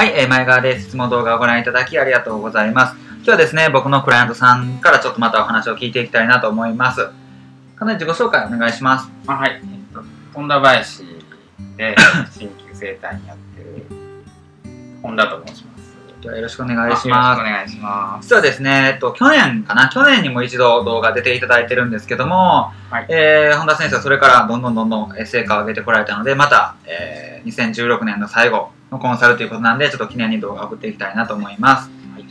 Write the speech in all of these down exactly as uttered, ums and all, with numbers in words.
はい、えー、前川です。いつも動画をご覧いただきありがとうございます。今日はですね、僕のクライアントさんからちょっとまたお話を聞いていきたいなと思います。かなり自己紹介お願いします。あはい、えっと、富田林で鍼灸整体にやってる本田と申します。ではよろしくお願いします。よろしくお願いします。実はですね、えっと、去年かな、去年にも一度動画出ていただいてるんですけども、はい、えー、本田先生はそれからどんどんどんどん成果を上げてこられたので、また、えー、にせんじゅうろくねんの最後、コンサルということなんで、ちょっと記念に動画を送っていきたいなと思います。はい、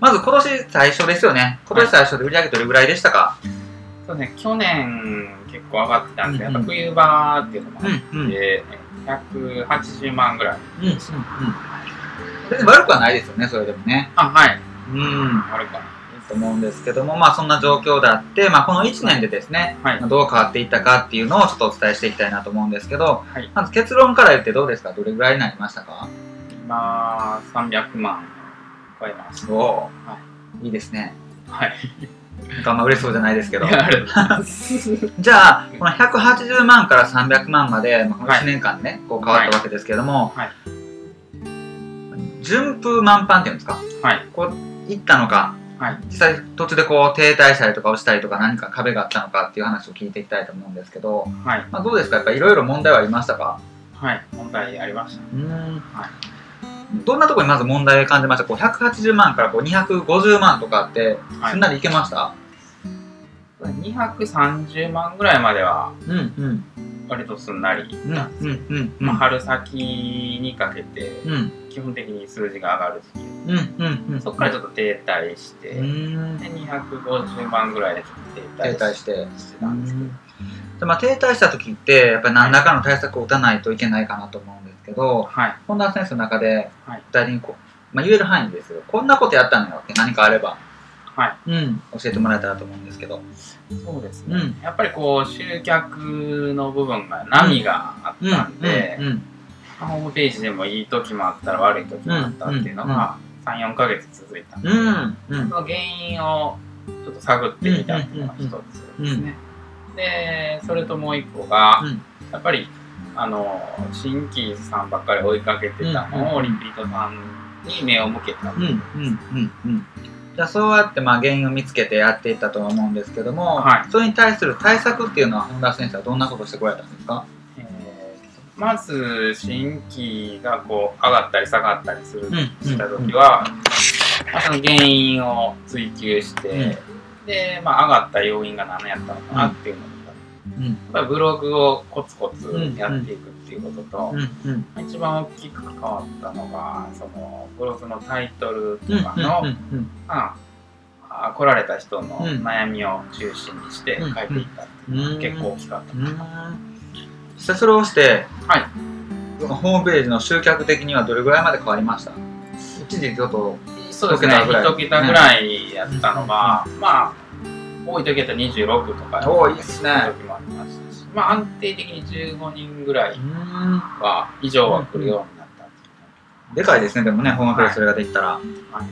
まず、今年最初ですよね。今年最初で売り上げどれぐらいでしたか？そうですね、去年結構上がってたんですけど、うんうん、やっぱ冬場っていうのもあって、ひゃくはちじゅうまんぐらい。うんうんうん、全然悪くはないですよね、それでもね。あ、はい。うん、悪くはないと思うんですけども、まあ、そんな状況であって、まあ、このいちねんでですね、はい、どう変わっていったかっていうのをちょっとお伝えしていきたいなと思うんですけど、はい、まず結論から言ってどうですか？どれぐらいになりましたか？今さんびゃくまん超えました。おお、はい、いいですね。はい。なんかあんま嬉しそうじゃないですけど。じゃあこのひゃくはちじゅうまんからさんびゃくまんまで、まあ、このいちねんかんね、はい、こう変わったわけですけども、はいはい、順風満帆っていうんですか、はい、こういったのか、はい、実際途中でこう停滞したりとか落ちたりとか何か壁があったのかっていう話を聞いていきたいと思うんですけど、はい、まあどうですか、やっぱりいろいろ問題はありましたか？はい、問題ありました。うん、はい、どんなところにまず問題を感じました？こうひゃくはちじゅうまんからこうにひゃくごじゅうまんとかってすんなりいけました？はい、にひゃくさんじゅうまんぐらいまでは割とすんなりなんですけど、春先にかけて、うん、基本的に数字が上がる時期、そこからちょっと停滞して、うん、でにひゃくごじゅうまんぐらいでちょっと停滞して、停滞して、してたんですけど、でまあ、停滞した時ってやっぱり何らかの対策を打たないといけないかなと思うんですけど、はい、本田先生の中で具体的にこう、まあ、言える範囲ですよ、こんなことやったのよって何かあれば、はい、うん、教えてもらえたらと思うんですけど。そうですね、うん、やっぱりこう集客の部分が波があったんで、ホームページでもいい時もあったら悪い時もあったっていうのが、うんうんうん、さん、よんかげつ続いたんで、うんうん、その原因をちょっと探ってみたっていうのが一つですね。でそれともう一個が、うん、やっぱりあの新規さんばっかり追いかけてたのをリピートさんに目を向けたんです。じゃあそうやってまあ原因を見つけてやっていったとは思うんですけども、はい、それに対する対策っていうのは本田先生はどんなことをしてこられたんですか？まず新規がこう上がったり下がったりするした時は、その原因を追求して、うん、で、まあ、上がった要因が何やったのかなっていうのと、うん、ブログをコツコツやっていくっていうことと、一番大きく変わったのがそのブログのタイトルとかの来られた人の悩みを中心にして書いていったっていうのが結構大きかったかな。実際それをして、はい、ホームページの集客的にはどれぐらいまで変わりました？一時ちょっとそうですね、一桁ぐらいやったのが、うん、まあ多い時だとにじゅうろくとか多いですね、時もありましたし、まあ安定的にじゅうごにんぐらいは以上は来るようになったっていう。でかいですね、でもね、ホームページそれができたら、はいはい、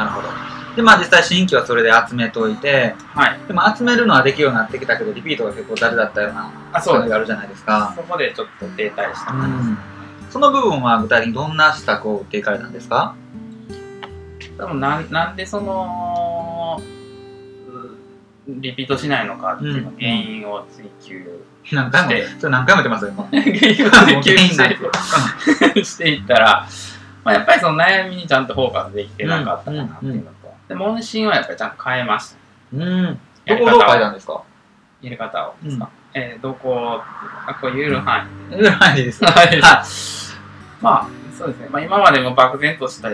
なるほど。でまあ、実際新規はそれで集めといて、はい、でも集めるのはできるようになってきたけどリピートが結構だるだったような感じがあるじゃないですか。 そ, そこでちょっと停滞したんです。その部分は具体的にどんな施策を打っていかれたんですか？多分 な, なんでそのリピートしないのかっていうの原因を追求して、うん、何回もそれ何回も言ってますよ原因を追求してしていったら、まあ、やっぱりその悩みにちゃんとフォーカスできてなかったかなっていうの。で問診はやっぱりちゃんと変えました。うん。どこをどう変えたんですか？入れ方をですか？うん、えー、どこあ、こう言える範囲で。言える範囲ですね。はい。まあ、そうですね。まあ、今までも漠然とした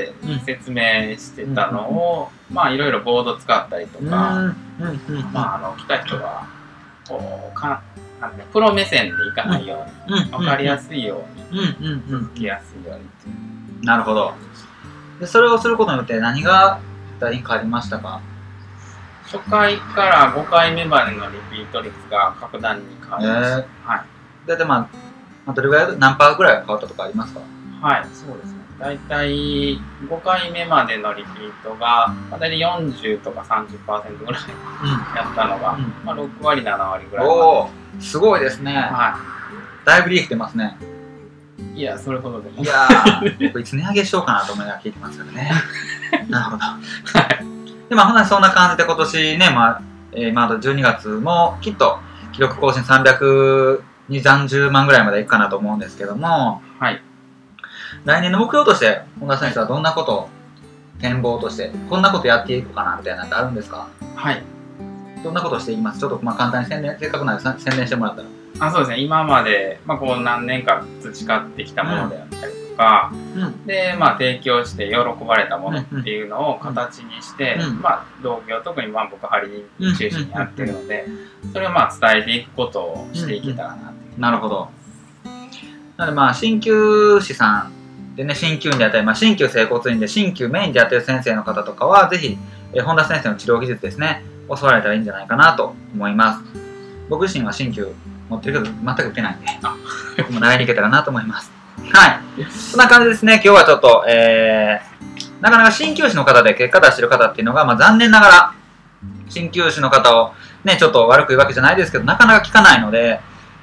説明してたのを、うん、まあ、いろいろボード使ったりとか、まあ、あの、来た人が、こう、かなんかプロ目線でいかないように、わかりやすいように、続きやすいようにっていう。なるほど。で、それをすることによって何が、変わりましたか？初回からごかいめまでのリピート率が格段に変わりました。えー、はい。だいたいまあどれぐらい何パーぐらい変わったとかありますか？はい、そうですね。だいたいごかいめまでのリピートがだいたいよんじゅうとかさんじゅっパーセントぐらいやったのが、うん、まあろくわりななわりぐらいまで。おお、すごいですね。はい。だいぶ利益出ますね。いや、それほどでも。いやー、僕いつ値上げしようかなと思いながら聞いてますからね。なるほど。はい。で、まあ、ほな、そんな感じで今年ね、まあ、えー、まだじゅうにがつもきっと記録更新さんびゃくさんじゅうまんぐらいまでいくかなと思うんですけども、はい。来年の目標として、本田選手はどんなことを展望として、こんなことやっていこうかなみたいなのってあるんですか？はい。どんなことをしていきます？ちょっとまあ簡単に宣伝、せっかくなので宣伝してもらったら。あ、そうですね、今まで、まあ、こう何年か培ってきたものであったりとか、うん、で、まあ、提供して喜ばれたものっていうのを形にして、うん、まあ、同業、特にまあ僕はり中心にやってるので、それをまあ伝えていくことをしていけたらなって、うん、なるほど。なのでまあ鍼灸師さんでね、鍼灸院であったり、まあ、鍼灸整骨院で鍼灸メインでやってる先生の方とかは、ぜひ本田先生の治療技術ですね、教われたらいいんじゃないかなと思います。僕自身は鍼灸持ってるけど全く受けないんで、僕も習いに行けたらなと思います。はい、そんな感じですね。今日はちょっと、えー、なかなか鍼灸師の方で結果出してる方っていうのが、まあ、残念ながら鍼灸師の方をね、ちょっと悪く言うわけじゃないですけど、なかなか聞かないので、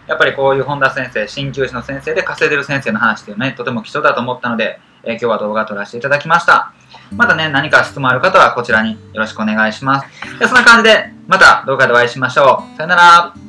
やっぱりこういう本田先生、鍼灸師の先生で稼いでる先生の話っていうね、とても貴重だと思ったので、えー、今日は動画を撮らせていただきました。またね、何か質問ある方はこちらによろしくお願いします。で、そんな感じでまた動画でお会いしましょう。さよなら。